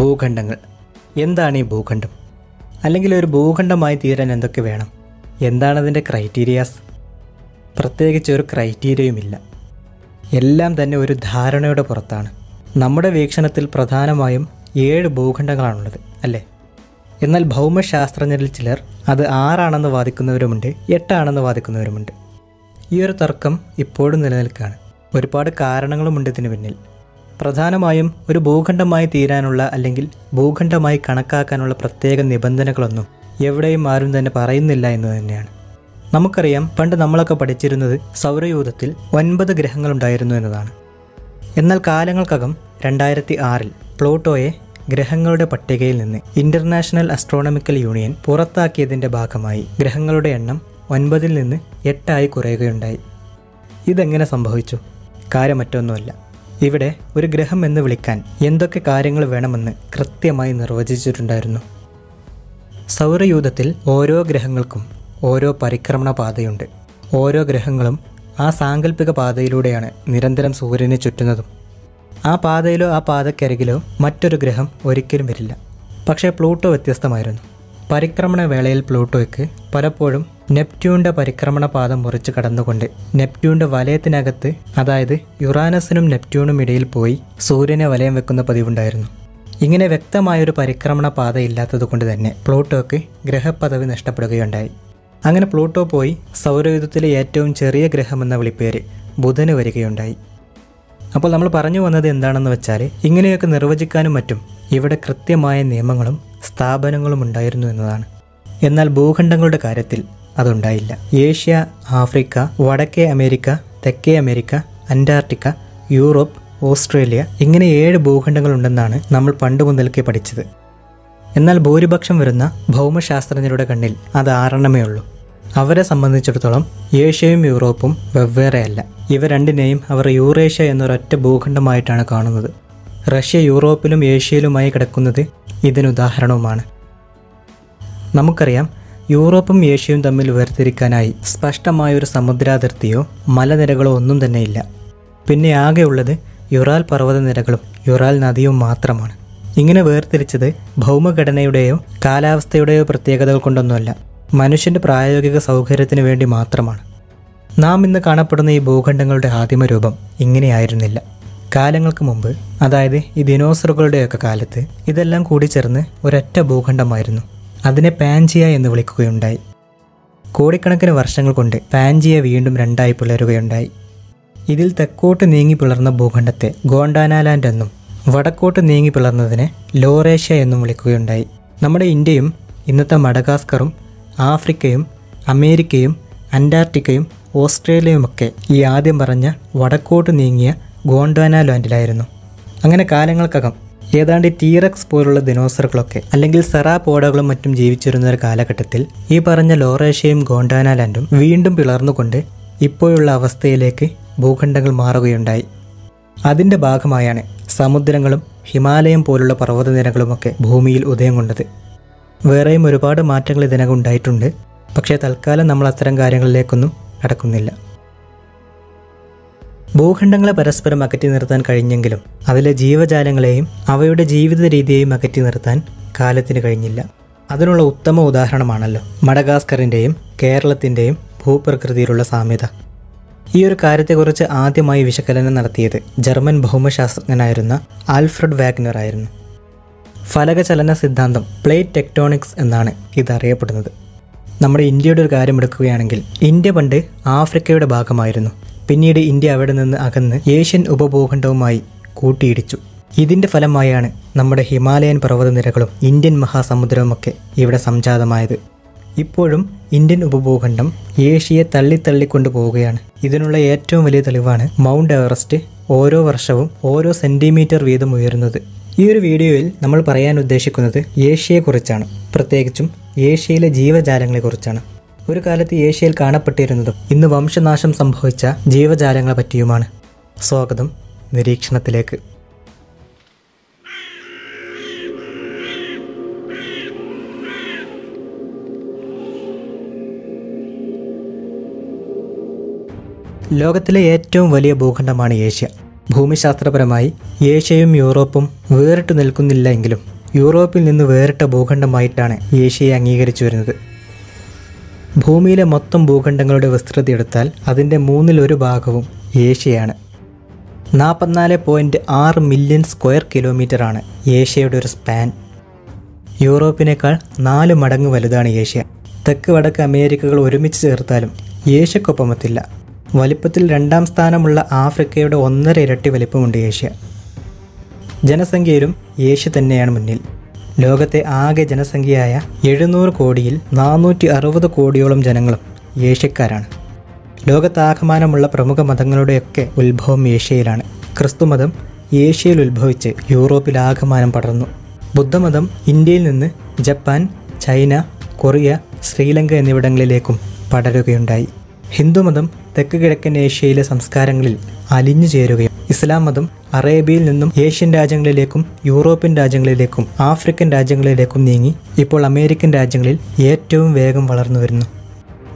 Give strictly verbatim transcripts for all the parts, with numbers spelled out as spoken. ഭൂഖണ്ഡങ്ങൾ. എന്താണ് ഈ ഭൂഖണ്ഡം? അല്ലെങ്കിൽ ഒരു ഭൂഖണ്ഡമായി തീരാൻ എന്തൊക്കെ വേണം? എന്താണതിൻ്റെ ക്രൈറ്റീരിയാസ്? പ്രത്യേകിച്ച് ഒരു ക്രൈറ്റീരിയയുമില്ല. എല്ലാം തന്നെ ഒരു ധാരണയുടെ പുറത്താണ്. നമ്മുടെ വീക്ഷണത്തിൽ പ്രധാനമായും ഏഴ് ഭൂഖണ്ഡങ്ങളാണുള്ളത്, അല്ലേ? എന്നാൽ ഭൗമശാസ്ത്രജ്ഞരിൽ ചിലർ അത് ആറാണെന്ന് വാദിക്കുന്നവരുമുണ്ട്, എട്ടാണെന്ന് വാദിക്കുന്നവരുമുണ്ട്. ഈ ഒരു തർക്കം ഇപ്പോഴും നിലനിൽക്കുകയാണ്. ഒരുപാട് കാരണങ്ങളുമുണ്ട് ഇതിന് പിന്നിൽ. പ്രധാനമായും ഒരു ഭൂഖണ്ഡമായി തീരാനുള്ള അല്ലെങ്കിൽ ഭൂഖണ്ഡമായി കണക്കാക്കാനുള്ള പ്രത്യേക നിബന്ധനകളൊന്നും എവിടെയും ആരും തന്നെ പറയുന്നില്ല എന്ന് തന്നെയാണ്. നമുക്കറിയാം, പണ്ട് നമ്മളൊക്കെ പഠിച്ചിരുന്നത് സൗരയൂഥത്തിൽ ഒൻപത് ഗ്രഹങ്ങളുണ്ടായിരുന്നു എന്നതാണ്. എന്നാൽ കാലങ്ങൾക്കകം രണ്ടായിരത്തി ആറിൽ പ്ലൂട്ടോയെ ഗ്രഹങ്ങളുടെ പട്ടികയിൽ നിന്ന് ഇൻ്റർനാഷണൽ അസ്ട്രോണമിക്കൽ യൂണിയൻ പുറത്താക്കിയതിൻ്റെ ഭാഗമായി ഗ്രഹങ്ങളുടെ എണ്ണം ഒൻപതിൽ നിന്ന് എട്ടായി കുറയുകയുണ്ടായി. ഇതെങ്ങനെ സംഭവിച്ചു? കാര്യം മറ്റൊന്നുമല്ല, ഇവിടെ ഒരു ഗ്രഹം എന്ന് വിളിക്കാൻ എന്തൊക്കെ കാര്യങ്ങൾ വേണമെന്ന് കൃത്യമായി നിർവചിച്ചിട്ടുണ്ടായിരുന്നു. സൗരയൂഥത്തിൽ ഓരോ ഗ്രഹങ്ങൾക്കും ഓരോ പരിക്രമണ പാതയുണ്ട്. ഓരോ ഗ്രഹങ്ങളും ആ സാങ്കല്പിക പാതയിലൂടെയാണ് നിരന്തരം സൂര്യനെ ചുറ്റുന്നതും. ആ പാതയിലോ ആ പാതക്കരികിലോ മറ്റൊരു ഗ്രഹം ഒരിക്കലും വരില്ല. പക്ഷേ പ്ലൂട്ടോ വ്യത്യസ്തമായിരുന്നു. പരിക്രമണ വേളയിൽ പ്ലൂട്ടോയ്ക്ക് പലപ്പോഴും നെപ്റ്റ്യൂണിൻ്റെ പരിക്രമണ പാത മുറിച്ച് കടന്നുകൊണ്ട് നെപ്റ്റ്യൂണിൻ്റെ വലയത്തിനകത്ത്, അതായത് യുറാനസിനും നെപ്റ്റ്യൂണും ഇടയിൽ പോയി സൂര്യനെ വലയം വെക്കുന്ന പതിവുണ്ടായിരുന്നു. ഇങ്ങനെ വ്യക്തമായൊരു പരിക്രമണ പാത ഇല്ലാത്തതുകൊണ്ട് തന്നെ പ്ലൂട്ടോയ്ക്ക് ഗ്രഹപദവി നഷ്ടപ്പെടുകയുണ്ടായി. അങ്ങനെ പ്ലൂട്ടോ പോയി സൗരയൂഥത്തിലെ ഏറ്റവും ചെറിയ ഗ്രഹമെന്ന വിളിപ്പേര് ബുധന് വരികയുണ്ടായി. അപ്പോൾ നമ്മൾ പറഞ്ഞു വന്നത് എന്താണെന്ന് വെച്ചാൽ, ഇങ്ങനെയൊക്കെ നിർവചിക്കാനും മറ്റും ഇവിടെ കൃത്യമായ നിയമങ്ങളും സ്ഥാപനങ്ങളും ഉണ്ടായിരുന്നു എന്നതാണ്. എന്നാൽ ഭൂഖണ്ഡങ്ങളുടെ കാര്യത്തിൽ അതുണ്ടായില്ല. ഏഷ്യ, ആഫ്രിക്ക, വടക്കേ അമേരിക്ക, തെക്കേ അമേരിക്ക, അന്റാർട്ടിക്ക, യൂറോപ്പ്, ഓസ്ട്രേലിയ, ഇങ്ങനെ ഏഴ് ഭൂഖണ്ഡങ്ങളുണ്ടെന്നാണ് നമ്മൾ പണ്ട് മുതൽക്കേ പഠിച്ചത്. എന്നാൽ ഭൂരിപക്ഷം വരുന്ന ഭൗമശാസ്ത്രജ്ഞരുടെ കണ്ണിൽ അത് ആറെണ്ണമേ ഉള്ളൂ. അവരെ സംബന്ധിച്ചിടത്തോളം ഏഷ്യയും യൂറോപ്പും വെവ്വേറെയല്ല. ഇവ രണ്ടിനെയും അവർ യൂറേഷ്യ എന്നൊരൊറ്റ ഭൂഖണ്ഡമായിട്ടാണ് കാണുന്നത്. റഷ്യ യൂറോപ്പിലും ഏഷ്യയിലുമായി കിടക്കുന്നത് ഇതിനുദാഹരണവുമാണ്. നമുക്കറിയാം, യൂറോപ്പും ഏഷ്യയും തമ്മിൽ വേർതിരിക്കാനായി സ്പഷ്ടമായൊരു സമുദ്രാതിർത്തിയോ മലനിരകളോ ഒന്നും തന്നെയില്ല. പിന്നെ ആകെയുള്ളത് യുറാൽ പർവ്വതനിരകളും യുറാൽ നദിയും മാത്രമാണ്. ഇങ്ങനെ വേർതിരിച്ചത് ഭൗമഘടനയുടെയോ കാലാവസ്ഥയുടെയോ പ്രത്യേകതകൾ കൊണ്ടൊന്നുമല്ല, മനുഷ്യൻ്റെ പ്രായോഗിക സൗകര്യത്തിന് വേണ്ടി മാത്രമാണ്. നാം ഇന്ന് കാണപ്പെടുന്ന ഈ ഭൂഖണ്ഡങ്ങളുടെ ആദിമ രൂപം ഇങ്ങനെയായിരുന്നില്ല. കാലങ്ങൾക്ക് മുമ്പ്, അതായത് ഈ ദിനോസറുകളുടെയൊക്കെ കാലത്ത്, ഇതെല്ലാം കൂടി ചേർന്ന് ഒരൊറ്റ ഭൂഖണ്ഡമായിരുന്നു. അതിനെ പാൻജിയ എന്ന് വിളിക്കുകയുണ്ടായി. കോടിക്കണക്കിന് വർഷങ്ങൾ കൊണ്ട് പാൻജിയ വീണ്ടും രണ്ടായി പിളരുകയുണ്ടായി. ഇതിൽ തെക്കോട്ട് നീങ്ങി പിളർന്ന ഭൂഖണ്ഡത്തെ ഗോണ്ടാനാലാൻഡ് എന്നും വടക്കോട്ട് നീങ്ങി പിളർന്നതിനെ ലോറേഷ്യ എന്നും വിളിക്കുകയുണ്ടായി. നമ്മുടെ ഇന്ത്യയും ഇന്നത്തെ മഡഗാസ്കറും ആഫ്രിക്കയും അമേരിക്കയും അന്റാർട്ടിക്കയും ഓസ്ട്രേലിയയുമൊക്കെ ഈ ആദ്യം പറഞ്ഞ വടക്കോട്ട് നീങ്ങിയ ഗോണ്ടാനാലാൻഡിലായിരുന്നു. അങ്ങനെ കാലങ്ങൾക്കകം ഏതാണ്ട് ടീറക്സ് പോലുള്ള ദിനോസറുകളൊക്കെ അല്ലെങ്കിൽ സെറാപോഡകളും മറ്റും ജീവിച്ചിരുന്ന ഒരു കാലഘട്ടത്തിൽ ഈ പറഞ്ഞ ലോറേഷ്യയും ഗോണ്ടാനാലാൻഡും വീണ്ടും പിളർന്നുകൊണ്ട് ഇപ്പോഴുള്ള അവസ്ഥയിലേക്ക് ഭൂഖണ്ഡങ്ങൾ മാറുകയുണ്ടായി. അതിൻ്റെ ഭാഗമായാണ് സമുദ്രങ്ങളും ഹിമാലയം പോലുള്ള പർവ്വതനിരകളുമൊക്കെ ഭൂമിയിൽ ഉദയം കൊണ്ടത്. വേറെയും ഒരുപാട് മാറ്റങ്ങൾ ഇതിനകം ഉണ്ടായിട്ടുണ്ട്. പക്ഷേ തൽക്കാലം നമ്മൾ അത്തരം കാര്യങ്ങളിലേക്കൊന്നും കടക്കുന്നില്ല. ഭൂഖണ്ഡങ്ങളെ പരസ്പരം അകറ്റി നിർത്താൻ കഴിഞ്ഞെങ്കിലും അതിലെ ജീവജാലങ്ങളെയും അവയുടെ ജീവിത രീതിയെയും അകറ്റി നിർത്താൻ കാലത്തിന് കഴിഞ്ഞില്ല. അതിനുള്ള ഉത്തമ ഉദാഹരണമാണല്ലോ മഡഗാസ്കറിൻ്റെയും കേരളത്തിൻ്റെയും ഭൂപ്രകൃതിയിലുള്ള സാമ്യത. ഈ ഒരു കാര്യത്തെക്കുറിച്ച് ആദ്യമായി വിശകലനം നടത്തിയത് ജർമ്മൻ ഭൗമശാസ്ത്രജ്ഞനായിരുന്ന ആൽഫ്രഡ് വാഗ്നർ ആയിരുന്നു. ഫലകചലന സിദ്ധാന്തം, പ്ലേറ്റ് ടെക്ടോണിക്സ് എന്നാണ് ഇതറിയപ്പെടുന്നത്. നമ്മുടെ ഇന്ത്യയുടെ ഒരു കാര്യം എടുക്കുകയാണെങ്കിൽ, ഇന്ത്യ പണ്ട് ആഫ്രിക്കയുടെ ഭാഗമായിരുന്നു. പിന്നീട് ഇന്ത്യ അവിടെ നിന്ന് അകന്ന് ഏഷ്യൻ ഉപഭൂഖണ്ഡവുമായി കൂട്ടിയിടിച്ചു. ഇതിൻ്റെ ഫലമായാണ് നമ്മുടെ ഹിമാലയൻ പർവ്വതനിരകളും ഇന്ത്യൻ മഹാസമുദ്രവുമൊക്കെ ഇവിടെ സംജാതമായത്. ഇപ്പോഴും ഇന്ത്യൻ ഉപഭൂഖണ്ഡം ഏഷ്യയെ തള്ളിത്തള്ളിക്കൊണ്ടു പോവുകയാണ്. ഇതിനുള്ള ഏറ്റവും വലിയ തെളിവാണ് മൗണ്ട് എവറസ്റ്റ് ഓരോ വർഷവും ഓരോ സെൻറ്റിമീറ്റർ വീതം ഉയരുന്നത്. ഈ ഒരു വീഡിയോയിൽ നമ്മൾ പറയാൻ ഉദ്ദേശിക്കുന്നത് ഏഷ്യയെക്കുറിച്ചാണ്, പ്രത്യേകിച്ചും ഏഷ്യയിലെ ജീവജാലങ്ങളെക്കുറിച്ചാണ്. ഒരു കാലത്ത് ഏഷ്യയിൽ കാണപ്പെട്ടിരുന്നതും ഇന്ന് വംശനാശം സംഭവിച്ച ജീവജാലങ്ങളെ പറ്റിയുമാണ്. സ്വാഗതം നിരീക്ഷണത്തിലേക്ക്. ലോകത്തിലെ ഏറ്റവും വലിയ ഭൂഖണ്ഡമാണ് ഏഷ്യ. ഭൂമിശാസ്ത്രപരമായി ഏഷ്യയും യൂറോപ്പും വേറിട്ട് നിൽക്കുന്നില്ല എങ്കിലും യൂറോപ്പിൽ നിന്ന് വേറിട്ട ഭൂഖണ്ഡമായിട്ടാണ് ഏഷ്യയെ അംഗീകരിച്ചു വരുന്നത്. ഭൂമിയിലെ മൊത്തം ഭൂഖണ്ഡങ്ങളുടെ വിസ്തൃതി എടുത്താൽ അതിൻ്റെ മൂന്നിൽ ഒരു ഭാഗവും ഏഷ്യയാണ്. നാൽപ്പത്തിനാല് പോയിൻറ്റ് ആറ് മില്യൺ സ്ക്വയർ കിലോമീറ്ററാണ് ഏഷ്യയുടെ ഒരു സ്പാൻ. യൂറോപ്പിനേക്കാൾ നാല് മടങ്ങ് വലുതാണ് ഏഷ്യ. തെക്ക് വടക്ക് അമേരിക്കകൾ ഒരുമിച്ച് ചേർത്താലും ഏഷ്യക്കൊപ്പമെത്തില്ല. വലിപ്പത്തിൽ രണ്ടാം സ്ഥാനമുള്ള ആഫ്രിക്കയുടെ ഒന്നര ഇരട്ടി വലിപ്പമുണ്ട് ഏഷ്യ. ജനസംഖ്യയിലും ഏഷ്യ തന്നെയാണ് മുന്നിൽ. ലോകത്തെ ആകെ ജനസംഖ്യയായ എഴുന്നൂറ് കോടിയിൽ നാനൂറ്റി അറുപത് കോടിയോളം ജനങ്ങളും ഏഷ്യക്കാരാണ്. ലോകത്താകമാനമുള്ള പ്രമുഖ മതങ്ങളുടെയൊക്കെ ഉത്ഭവം ഏഷ്യയിലാണ്. ക്രിസ്തുമതം ഏഷ്യയിൽ ഉത്ഭവിച്ച് യൂറോപ്പിലാകമാനം പടർന്നു. ബുദ്ധമതം ഇന്ത്യയിൽ നിന്ന് ജപ്പാൻ, ചൈന, കൊറിയ, ശ്രീലങ്ക എന്നിവിടങ്ങളിലേക്കും പടരുകയുണ്ടായി. ഹിന്ദുമതം തെക്ക് കിഴക്കൻ ഏഷ്യയിലെ സംസ്കാരങ്ങളിൽ അലിഞ്ഞു ചേരുകയും ഇസ്ലാം മതം അറേബ്യയിൽ നിന്നും ഏഷ്യൻ രാജ്യങ്ങളിലേക്കും യൂറോപ്യൻ രാജ്യങ്ങളിലേക്കും ആഫ്രിക്കൻ രാജ്യങ്ങളിലേക്കും നീങ്ങി ഇപ്പോൾ അമേരിക്കൻ രാജ്യങ്ങളിൽ ഏറ്റവും വേഗം വളർന്നു വരുന്നു.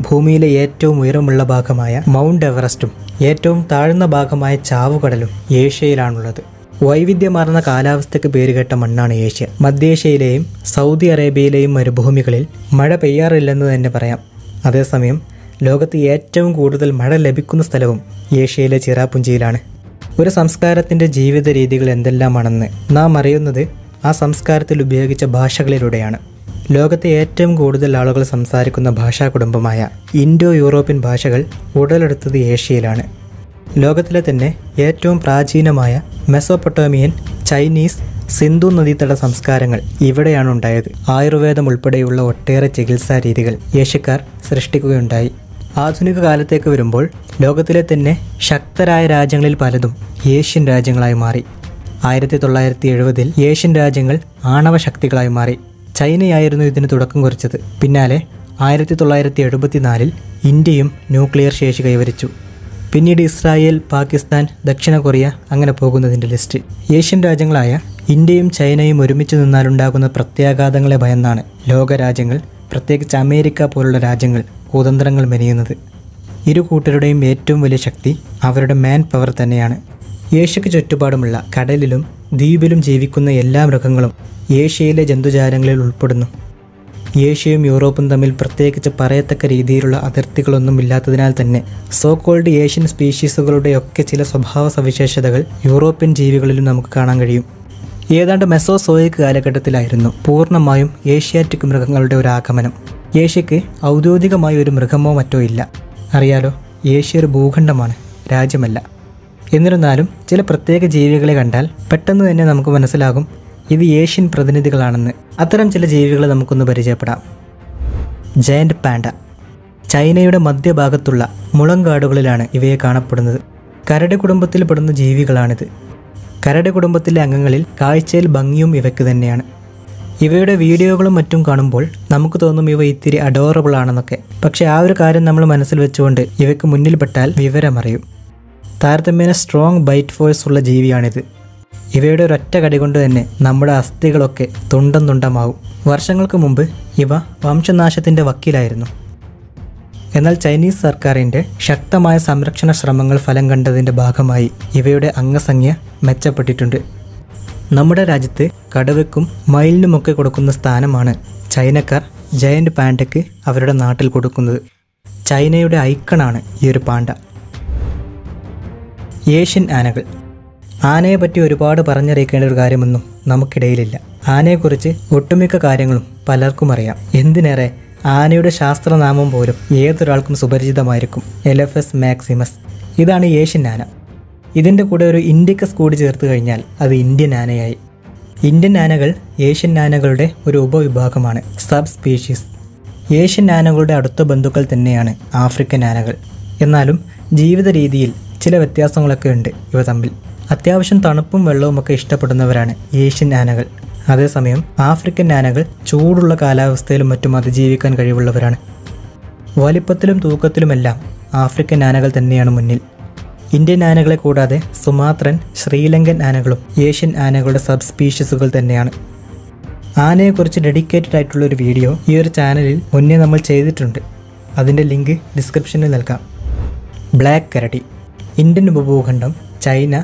ഭൂമിയിലെ ഏറ്റവും ഉയരമുള്ള ഭാഗമായ മൗണ്ട് എവറസ്റ്റും ഏറ്റവും താഴ്ന്ന ഭാഗമായ ചാവുകടലും ഏഷ്യയിലാണുള്ളത്. വൈവിധ്യമാർന്ന കാലാവസ്ഥയ്ക്ക് പേരുകേട്ട മണ്ണാണ് ഏഷ്യ. മധ്യേഷ്യയിലെയും സൗദി അറേബ്യയിലെയും മരുഭൂമികളിൽ മഴ പെയ്യാറില്ലെന്ന് തന്നെ പറയാം. അതേസമയം ലോകത്ത് ഏറ്റവും കൂടുതൽ മഴ ലഭിക്കുന്ന സ്ഥലവും ഏഷ്യയിലെ ചിറാപുഞ്ചിയിലാണ്. ഒരു സംസ്കാരത്തിൻ്റെ ജീവിത രീതികൾ എന്തെല്ലാമാണെന്ന് നാം അറിയുന്നത് ആ സംസ്കാരത്തിൽ ഉപയോഗിച്ച ഭാഷകളിലൂടെയാണ്. ലോകത്തെ ഏറ്റവും കൂടുതൽ ആളുകൾ സംസാരിക്കുന്ന ഭാഷാ കുടുംബമായ ഇൻഡോ യൂറോപ്യൻ ഭാഷകൾ ഉടലെടുത്തത് ഏഷ്യയിലാണ്. ലോകത്തിലെ തന്നെ ഏറ്റവും പ്രാചീനമായ മെസോപ്പൊട്ടേമിയൻ, ചൈനീസ്, സിന്ധു നദീതട സംസ്കാരങ്ങൾ ഇവിടെയാണ് ഉണ്ടായത്. ആയുർവേദം ഉൾപ്പെടെയുള്ള ഒട്ടേറെ ചികിത്സാ രീതികൾ ഏഷ്യക്കാർ സൃഷ്ടിക്കുകയുണ്ടായി. ആധുനിക കാലത്തേക്ക് വരുമ്പോൾ ലോകത്തിലെ തന്നെ ശക്തരായ രാജ്യങ്ങളിൽ പലതും ഏഷ്യൻ രാജ്യങ്ങളായി മാറി. ആയിരത്തി തൊള്ളായിരത്തി എഴുപതിൽ ഏഷ്യൻ രാജ്യങ്ങൾ ആണവശക്തികളായി മാറി. ചൈനയായിരുന്നു ഇതിന് തുടക്കം കുറിച്ചത്. പിന്നാലെ ആയിരത്തി തൊള്ളായിരത്തി എഴുപത്തിനാലിൽ ഇന്ത്യയും ന്യൂക്ലിയർ ശേഷി കൈവരിച്ചു. പിന്നീട് ഇസ്രായേൽ, പാകിസ്ഥാൻ, ദക്ഷിണ കൊറിയ, അങ്ങനെ പോകുന്നതിൻ്റെ ലിസ്റ്റ്. ഏഷ്യൻ രാജ്യങ്ങളായ ഇന്ത്യയും ചൈനയും ഒരുമിച്ച് നിന്നാലുണ്ടാകുന്ന പ്രത്യാഘാതങ്ങളെ ഭയന്നാണ് ലോകരാജ്യങ്ങൾ, പ്രത്യേകിച്ച് അമേരിക്ക പോലുള്ള രാജ്യങ്ങൾ കുതന്ത്രങ്ങൾ മെനയുന്നത്. ഇരു കൂട്ടരുടെയും ഏറ്റവും വലിയ ശക്തി അവരുടെ മാൻ പവർ തന്നെയാണ്. ഏഷ്യക്ക് ചുറ്റുപാടുമുള്ള കടലിലും ദ്വീപിലും ജീവിക്കുന്ന എല്ലാ മൃഗങ്ങളും ഏഷ്യയിലെ ജന്തുജാലങ്ങളിൽ ഉൾപ്പെടുന്നു. ഏഷ്യയും യൂറോപ്പും തമ്മിൽ പ്രത്യേകിച്ച് പറയത്തക്ക രീതിയിലുള്ള അതിർത്തികളൊന്നും ഇല്ലാത്തതിനാൽ തന്നെ സോകോൾഡ് ഏഷ്യൻ സ്പീഷീസുകളുടെയൊക്കെ ചില സ്വഭാവ സവിശേഷതകൾ യൂറോപ്യൻ ജീവികളിലും നമുക്ക് കാണാൻ കഴിയും. ഏതാണ്ട് മെസോസോയിക് കാലഘട്ടത്തിലായിരുന്നു പൂർണ്ണമായും ഏഷ്യാറ്റിക് മൃഗങ്ങളുടെ ഒരു ആഗമനം. ഏഷ്യക്ക് ഔദ്യോഗികമായി ഒരു മൃഗമോ മറ്റോ ഇല്ല. അറിയാലോ, ഏഷ്യ ഒരു ഭൂഖണ്ഡമാണ്, രാജ്യമല്ല. എന്നിരുന്നാലും ചില പ്രത്യേക ജീവികളെ കണ്ടാൽ പെട്ടെന്ന് തന്നെ നമുക്ക് മനസ്സിലാകും ഇത് ഏഷ്യൻ പ്രതിനിധികളാണെന്ന്. അത്തരം ചില ജീവികളെ നമുക്കൊന്ന് പരിചയപ്പെടാം. Giant panda. ചൈനയുടെ മധ്യഭാഗത്തുള്ള മുളങ്കാടുകളിലാണ് ഇവയെ കാണപ്പെടുന്നത്. കരടി കുടുംബത്തിൽ പെടുന്ന ജീവികളാണിത്. കരടി കുടുംബത്തിലെ അംഗങ്ങളിൽ കാഴ്ചയിൽ ഭംഗിയും ഇവയ്ക്ക് തന്നെയാണ്. ഇവയുടെ വീഡിയോകളും മറ്റും കാണുമ്പോൾ നമുക്ക് തോന്നും ഇവ ഇത്തിരി അഡോറബിൾ ആണെന്നൊക്കെ. പക്ഷേ ആ ഒരു കാര്യം നമ്മൾ മനസ്സിൽ വെച്ചുകൊണ്ട് ഇവയ്ക്ക് മുന്നിൽപ്പെട്ടാൽ വിവരമറിയും. താരതമ്യേന സ്ട്രോങ് ബൈറ്റ് ഫോഴ്സ് ഉള്ള ജീവിയാണിത്. ഇവയുടെ ഒരൊറ്റ കടി കൊണ്ട് തന്നെ നമ്മുടെ അസ്ഥികളൊക്കെ തുണ്ടം തുണ്ടമാവും. വർഷങ്ങൾക്ക് മുമ്പ് ഇവ വംശനാശത്തിൻ്റെ വക്കിലായിരുന്നു. എന്നാൽ ചൈനീസ് സർക്കാരിൻ്റെ ശക്തമായ സംരക്ഷണ ശ്രമങ്ങൾ ഫലം കണ്ടതിൻ്റെ ഭാഗമായി ഇവയുടെ അംഗസംഖ്യ മെച്ചപ്പെട്ടിട്ടുണ്ട്. നമ്മുടെ രാജ്യത്ത് കടുവയ്ക്കും മയിലിനുമൊക്കെ കൊടുക്കുന്ന സ്ഥാനമാണ് ചൈനക്കാർ ജയൻ്റ് പാൻഡയ്ക്ക് അവരുടെ നാട്ടിൽ കൊടുക്കുന്നത്. ചൈനയുടെ ഐക്കണാണ് ഈ ഒരു പാൻഡ. ഏഷ്യൻ ആനകൾ. ആനയെപ്പറ്റി ഒരുപാട് പറഞ്ഞറിയിക്കേണ്ട ഒരു കാര്യമൊന്നും നമുക്കിടയിലില്ല. ആനയെക്കുറിച്ച് ഒട്ടുമിക്ക കാര്യങ്ങളും പലർക്കും അറിയാം. എന്തിനേറെ, ആനയുടെ ശാസ്ത്രനാമം പോലും ഏതൊരാൾക്കും സുപരിചിതമായിരിക്കും. എലഫസ് മാക്സിമസ്. ഇതാണ് ഏഷ്യൻ ആന. ഇതിൻ്റെ കൂടെ ഒരു ഇൻഡിക്കസ് കൂടി ചേർത്ത് കഴിഞ്ഞാൽ അത് ഇന്ത്യൻ ആനയായി. ഇന്ത്യൻ ആനകൾ ഏഷ്യൻ ആനകളുടെ ഒരു ഉപവിഭാഗമാണ്, സബ് സ്പീഷീസ്. ഏഷ്യൻ ആനകളുടെ അടുത്ത ബന്ധുക്കൾ തന്നെയാണ് ആഫ്രിക്കൻ ആനകൾ. എന്നാലും ജീവിത രീതിയിൽ ചില വ്യത്യാസങ്ങളൊക്കെ ഉണ്ട് ഇവ തമ്മിൽ. അത്യാവശ്യം തണുപ്പും വെള്ളവുമൊക്കെ ഇഷ്ടപ്പെടുന്നവരാണ് ഏഷ്യൻ ആനകൾ. അതേസമയം ആഫ്രിക്കൻ ആനകൾ ചൂടുള്ള കാലാവസ്ഥയിലും മറ്റും അതിജീവിക്കാൻ കഴിവുള്ളവരാണ്. വലിപ്പത്തിലും തൂക്കത്തിലുമെല്ലാം ആഫ്രിക്കൻ ആനകൾ തന്നെയാണ് മുന്നിൽ. ഇന്ത്യൻ ആനകളെ കൂടാതെ സുമാത്രൻ, ശ്രീലങ്കൻ ആനകളും ഏഷ്യൻ ആനകളുടെ സബ് സ്പീഷീസുകൾ തന്നെയാണ്. ആനയെക്കുറിച്ച് ഡെഡിക്കേറ്റഡ് ആയിട്ടുള്ളൊരു വീഡിയോ ഈ ഒരു ചാനലിൽ മുന്നേ നമ്മൾ ചെയ്തിട്ടുണ്ട്. അതിൻ്റെ ലിങ്ക് ഡിസ്ക്രിപ്ഷനിൽ നൽകാം. ബ്ലാക്ക് കരടി. ഇന്ത്യൻ ഉപഭൂഖണ്ഡം, China,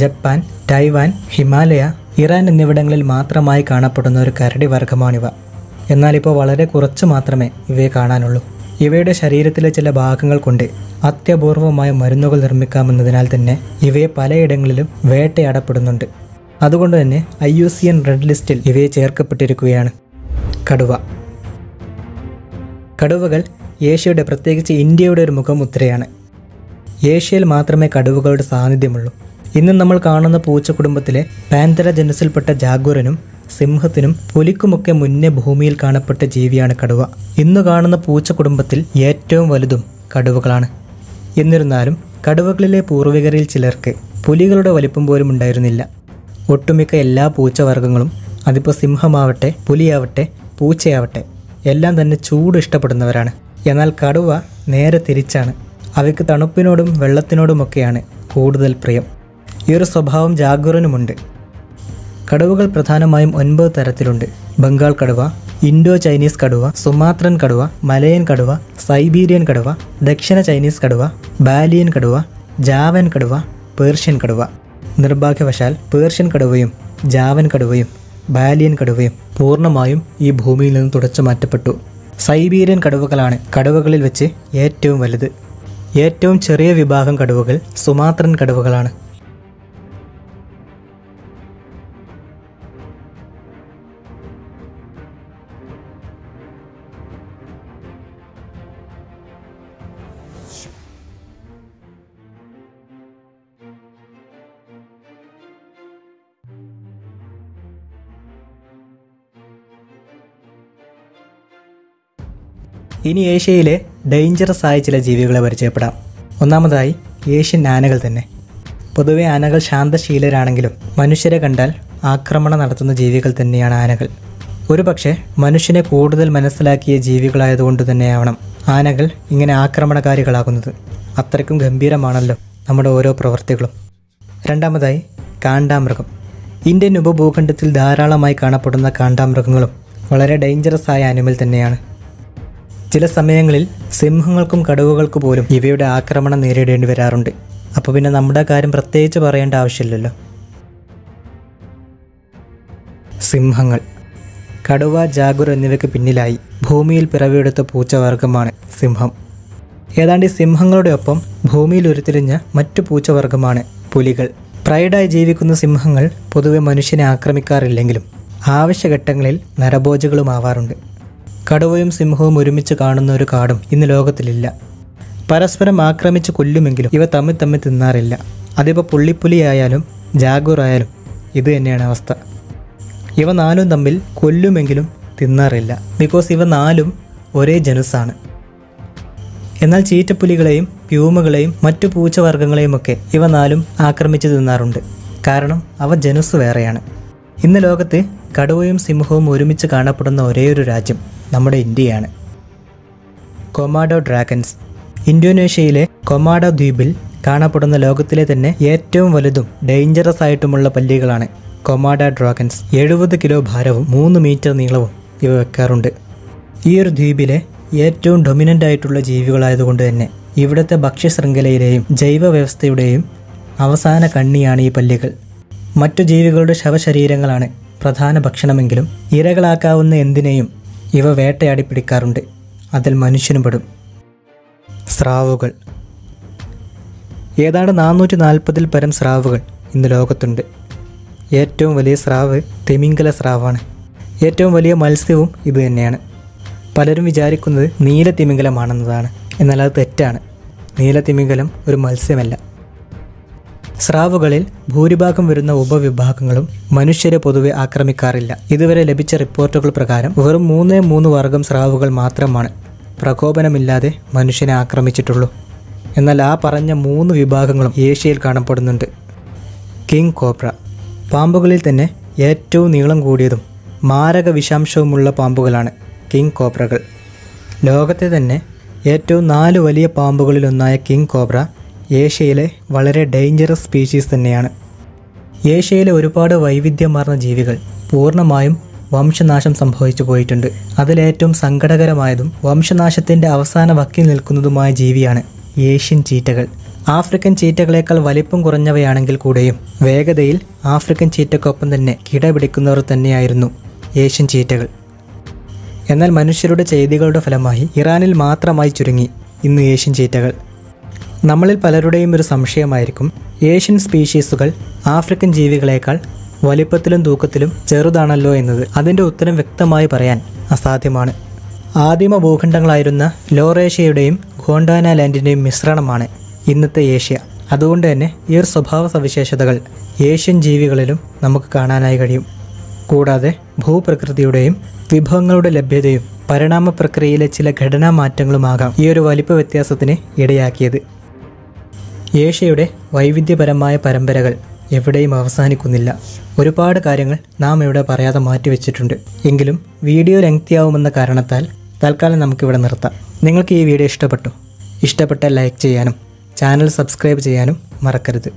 Japan, Taiwan, Himalaya, Iran എന്നിവിടങ്ങളിൽ മാത്രമായി കാണപ്പെടുന്ന ഒരു കരടി വർഗമാണിവ. എന്നാലിപ്പോൾ വളരെ കുറച്ച് മാത്രമേ ഇവയെ കാണാനുള്ളൂ. ഇവയുടെ ശരീരത്തിലെ ചില ഭാഗങ്ങൾ കൊണ്ട് അത്യപൂർവമായ മരുന്നുകൾ നിർമ്മിക്കാമെന്നതിനാൽ തന്നെ ഇവയെ പലയിടങ്ങളിലും വേട്ടയാടപ്പെടുന്നുണ്ട്. അതുകൊണ്ട് തന്നെ I U C N red ലിസ്റ്റിൽ ഇവയെ ചേർക്കപ്പെട്ടിരിക്കുകയാണ്. കടുവ. കടുവകൾ ഏഷ്യയുടെ, പ്രത്യേകിച്ച് ഇന്ത്യയുടെ ഒരു മുഖമുദ്രയാണ്. ഏഷ്യയിൽ മാത്രമേ കടുവകളുടെ സാന്നിധ്യമുള്ളൂ. ഇന്ന് നമ്മൾ കാണുന്ന പൂച്ചക്കുടുംബത്തിലെ പാന്തര ജനുസിൽപ്പെട്ട ജാഗുറിനും സിംഹത്തിനും പുലിക്കുമൊക്കെ മുന്നേ ഭൂമിയിൽ കാണപ്പെട്ട ജീവിയാണ് കടുവ. ഇന്ന് കാണുന്ന പൂച്ചക്കുടുംബത്തിൽ ഏറ്റവും വലുതും കടുവകളാണ്. എന്നിരുന്നാലും കടുവകളിലെ പൂർവികരിൽ ചിലർക്ക് പുലികളുടെ വലിപ്പം പോലും ഉണ്ടായിരുന്നില്ല. ഒട്ടുമിക്ക എല്ലാ പൂച്ചവർഗ്ഗങ്ങളും, അതിപ്പോൾ സിംഹമാവട്ടെ പുലിയാവട്ടെ പൂച്ചയാവട്ടെ, എല്ലാം തന്നെ ചൂട് ഇഷ്ടപ്പെടുന്നവരാണ്. എന്നാൽ കടുവ നേരെ തിരിച്ചാണ്. അവയ്ക്ക് തണുപ്പിനോടും വെള്ളത്തിനോടുമൊക്കെയാണ് കൂടുതൽ പ്രിയം. ഈ ഒരു സ്വഭാവം ജാഗുറിനുമുണ്ട്. കടുവകൾ പ്രധാനമായും ഒൻപത് തരത്തിലുണ്ട്. ബംഗാൾ കടുവ, ഇൻഡോ ചൈനീസ് കടുവ, സുമാത്രൻ കടുവ, മലയൻ കടുവ, സൈബീരിയൻ കടുവ, ദക്ഷിണ ചൈനീസ് കടുവ, ബാലിയൻ കടുവ, ജാവൻ കടുവ, പേർഷ്യൻ കടുവ. നിർഭാഗ്യവശാൽ പേർഷ്യൻ കടുവയും ജാവൻ കടുവയും ബാലിയൻ കടുവയും പൂർണ്ണമായും ഈ ഭൂമിയിൽ നിന്ന് തുടച്ചു മാറ്റപ്പെട്ടു. സൈബീരിയൻ കടുവകളാണ് കടുവകളിൽ വെച്ച് ഏറ്റവും വലുത്. ഏറ്റവും ചെറിയ വിഭാഗം കടുവകൾ സുമാത്രൻ കടുവകളാണ്. ഇനി ഏഷ്യയിലെ ഡേഞ്ചറസ് ആയ ചില ജീവികളെ പരിചയപ്പെടാം. ഒന്നാമതായി ഏഷ്യൻ ആനകൾ തന്നെ. പൊതുവെ ആനകൾ ശാന്തശീലരാണെങ്കിലും മനുഷ്യരെ കണ്ടാൽ ആക്രമണം നടത്തുന്ന ജീവികൾ തന്നെയാണ് ആനകൾ. ഒരു പക്ഷേ മനുഷ്യനെ കൂടുതൽ മനസ്സിലാക്കിയ ജീവികളായതുകൊണ്ട് തന്നെയാവണം ആനകൾ ഇങ്ങനെ ആക്രമണകാരികളാകുന്നത്. അത്രയ്ക്കും ഗംഭീരമാണല്ലോ നമ്മുടെ ഓരോ പ്രവൃത്തികളും. രണ്ടാമതായി കാണ്ടാമൃഗം. ഇന്ത്യൻ ഉപഭൂഖണ്ഡത്തിൽ ധാരാളമായി കാണപ്പെടുന്ന കാണ്ടാമൃഗങ്ങളും വളരെ ഡേഞ്ചറസ് ആയ ആനിമൽ തന്നെയാണ്. ചില സമയങ്ങളിൽ സിംഹങ്ങൾക്കും കടുവകൾക്ക് പോലും ഇവയുടെ ആക്രമണം നേരിടേണ്ടി വരാറുണ്ട്. അപ്പോൾ പിന്നെ നമ്മുടെ കാര്യം പ്രത്യേകിച്ച് പറയേണ്ട ആവശ്യമില്ലല്ലോ. സിംഹങ്ങൾ. കടുവ, ജാഗുർ എന്നിവയ്ക്ക് പിന്നിലായി ഭൂമിയിൽ പിറവിയെടുത്ത പൂച്ചവർഗമാണ് സിംഹം. ഏതാണ്ട് ഈ സിംഹങ്ങളുടെ ഒപ്പം ഭൂമിയിൽ ഉരുത്തിരിഞ്ഞ മറ്റു പൂച്ചവർഗമാണ് പുലികൾ. പ്രൈഡായി ജീവിക്കുന്ന സിംഹങ്ങൾ പൊതുവെ മനുഷ്യനെ ആക്രമിക്കാറില്ലെങ്കിലും ആവശ്യഘട്ടങ്ങളിൽ നരഭോജികളുമാവാറുണ്ട്. കടുവയും സിംഹവും ഒരുമിച്ച് കാണുന്ന ഒരു കാടും ഇന്ന് ലോകത്തിലില്ല. പരസ്പരം ആക്രമിച്ച് കൊല്ലുമെങ്കിലും ഇവ തമ്മിൽ തമ്മിൽ തിന്നാറില്ല. അതിപ്പോൾ പുള്ളിപ്പുലിയായാലും ജാഗുറായാലും ഇത് തന്നെയാണ് അവസ്ഥ. ഇവ നാലും തമ്മിൽ കൊല്ലുമെങ്കിലും തിന്നാറില്ല. ബിക്കോസ് ഇവ നാലും ഒരേ ജനുസാണ്. എന്നാൽ ചീറ്റപ്പുലികളെയും പ്യൂമകളെയും മറ്റു പൂച്ചവർഗ്ഗങ്ങളെയുമൊക്കെ ഇവ നാലും ആക്രമിച്ച് തിന്നാറുണ്ട്. കാരണം അവ ജനുസ് വേറെയാണ്. ഇന്ന് ലോകത്ത് കടുവയും സിംഹവും ഒരുമിച്ച് കാണപ്പെടുന്ന ഒരേയൊരു രാജ്യം നമ്മുടെ ഇന്ത്യയാണ്. Komodo dragons. ഇന്തോനേഷ്യയിലെ കൊമോഡോ ദ്വീപിൽ കാണപ്പെടുന്ന ലോകത്തിലെ തന്നെ ഏറ്റവും വലുതും ഡേഞ്ചറസ് ആയിട്ടുമുള്ള പല്ലികളാണ് കൊമോഡോ ഡ്രാഗൺസ്. എഴുപത് കിലോ ഭാരവും മൂന്ന് മീറ്റർ നീളവും ഇവ വെക്കാറുണ്ട്. ഈ ഒരു ദ്വീപിലെ ഏറ്റവും ഡൊമിനൻ്റ് ആയിട്ടുള്ള ജീവികളായതുകൊണ്ട് തന്നെ ഇവിടുത്തെ ഭക്ഷ്യശൃംഖലയിലെയും ജൈവ വ്യവസ്ഥയുടെയും അവസാന കണ്ണിയാണ് ഈ പല്ലികൾ. മറ്റു ജീവികളുടെ ശവശരീരങ്ങളാണ് പ്രധാന ഭക്ഷണമെങ്കിലും ഇരകളാക്കാവുന്ന എന്തിനേയും ഇവ വേട്ടയാടി പിടിക്കാറുണ്ട്. അതിൽ മനുഷ്യനും പെടും. സ്രാവുകൾ. ഏതാണ്ട് നാനൂറ്റി നാൽപ്പതിൽ പരം സ്രാവുകൾ ഇന്ന് ലോകത്തുണ്ട്. ഏറ്റവും വലിയ സ്രാവ് തിമിംഗല സ്രാവാണ്. ഏറ്റവും വലിയ മത്സ്യവും ഇത് തന്നെയാണ്. പലരും വിചാരിക്കുന്നത് നീല തിമിംഗലമാണെന്നതാണ്. എന്നാൽ അത് തെറ്റാണ്. നീല തിമിംഗലം ഒരു മത്സ്യമല്ല. സ്രാവുകളിൽ ഭൂരിഭാഗം വരുന്ന ഉപവിഭാഗങ്ങളും മനുഷ്യരെ പൊതുവെ ആക്രമിക്കാറില്ല. ഇതുവരെ ലഭിച്ച റിപ്പോർട്ടുകൾ പ്രകാരം വെറും മൂന്നേ മൂന്ന് വർഗം സ്രാവുകൾ മാത്രമാണ് പ്രകോപനമില്ലാതെ മനുഷ്യനെ ആക്രമിച്ചിട്ടുള്ളൂ. എന്നാൽ ആ പറഞ്ഞ മൂന്ന് വിഭാഗങ്ങളും ഏഷ്യയിൽ കാണപ്പെടുന്നുണ്ട്. King cobra. പാമ്പുകളിൽ തന്നെ ഏറ്റവും നീളം കൂടിയതും മാരക വിഷാംശവുമുള്ള പാമ്പുകളാണ് കിങ് കോബ്രകൾ. ലോകത്തെ തന്നെ ഏറ്റവും നാല് വലിയ പാമ്പുകളിലൊന്നായ കിങ് കോബ്ര ഏഷ്യയിലെ വളരെ ഡേഞ്ചറസ് സ്പീഷീസ് തന്നെയാണ്. ഏഷ്യയിലെ ഒരുപാട് വൈവിധ്യമാർന്ന ജീവികൾ പൂർണ്ണമായും വംശനാശം സംഭവിച്ചു പോയിട്ടുണ്ട്. അതിലേറ്റവും സങ്കടകരമായതും വംശനാശത്തിൻ്റെ അവസാന വക്കിൽ നിൽക്കുന്നതുമായ ജീവിയാണ് ഏഷ്യൻ ചീറ്റകൾ. ആഫ്രിക്കൻ ചീറ്റകളേക്കാൾ വലിപ്പം കുറഞ്ഞവയാണെങ്കിൽ കൂടെയും വേഗതയിൽ ആഫ്രിക്കൻ ചീറ്റക്കൊപ്പം തന്നെ കിടപിടിക്കുന്നവർ തന്നെയായിരുന്നു ഏഷ്യൻ ചീറ്റകൾ. എന്നാൽ മനുഷ്യരുടെ ചെയ്തികളുടെ ഫലമായി ഇറാനിൽ മാത്രമായി ചുരുങ്ങി ഇന്ന് ഏഷ്യൻ ചീറ്റകൾ. നമ്മളിൽ പലരുടെയും ഒരു സംശയമായിരിക്കും, ഏഷ്യൻ സ്പീഷീസുകൾ ആഫ്രിക്കൻ ജീവികളേക്കാൾ വലിപ്പത്തിലും തൂക്കത്തിലും ചെറുതാണല്ലോ എന്നത്. അതിൻ്റെ ഉത്തരം വ്യക്തമായി പറയാൻ അസാധ്യമാണ്. ആദിമ ഭൂഖണ്ഡങ്ങളായിരുന്ന ലോറേഷ്യയുടെയും ഗോണ്ടാന ലാൻഡിൻ്റെയും മിശ്രണമാണ് ഇന്നത്തെ ഏഷ്യ. അതുകൊണ്ട് തന്നെ ഈ ഒരു സ്വഭാവ സവിശേഷതകൾ ഏഷ്യൻ ജീവികളിലും നമുക്ക് കാണാനായി കഴിയും. കൂടാതെ ഭൂപ്രകൃതിയുടെയും വിഭവങ്ങളുടെ ലഭ്യതയും പരിണാമ പ്രക്രിയയിലെ ചില ഘടനാ മാറ്റങ്ങളുമാകാം ഈ ഒരു വലിപ്പ വ്യത്യാസത്തിന് ഇടയാക്കിയത്. ഏഷ്യയുടെ വൈവിധ്യപരമായ പരമ്പരകൾ എവിടെയും അവസാനിക്കുന്നില്ല. ഒരുപാട് കാര്യങ്ങൾ നാം ഇവിടെ പറയാതെ മാറ്റിവെച്ചിട്ടുണ്ട്. എങ്കിലും വീഡിയോ ലെങ്തിയാവുമെന്ന കാരണത്താൽ തൽക്കാലം നമുക്കിവിടെ നിർത്താം. നിങ്ങൾക്ക് ഈ വീഡിയോ ഇഷ്ടപ്പെട്ടു? ഇഷ്ടപ്പെട്ടാൽ ലൈക്ക് ചെയ്യാനും ചാനൽ സബ്സ്ക്രൈബ് ചെയ്യാനും മറക്കരുത്.